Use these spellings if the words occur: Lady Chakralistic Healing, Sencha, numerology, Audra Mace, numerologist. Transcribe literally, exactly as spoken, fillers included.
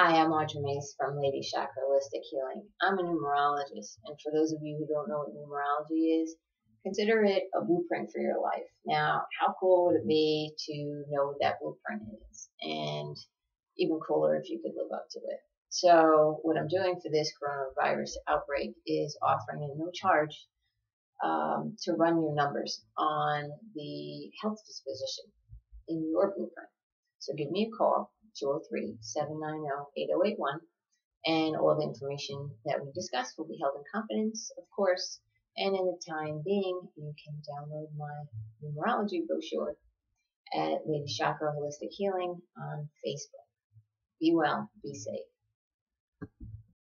Hi, I'm Audra Mace from Lady Chakralistic Healing. I'm a numerologist, and for those of you who don't know what numerology is, consider it a blueprint for your life. Now, how cool would it be to know what that blueprint is? And even cooler if you could live up to it. So what I'm doing for this coronavirus outbreak is offering a no charge um, to run your numbers on the health disposition in your blueprint. So give me a call. two oh three, seven nine zero, eight zero eight one, and all the information that we discuss will be held in confidence, of course, and in the time being, you can download my numerology brochure at Lady Chakra Holistic Healing on Facebook. Be well, be safe.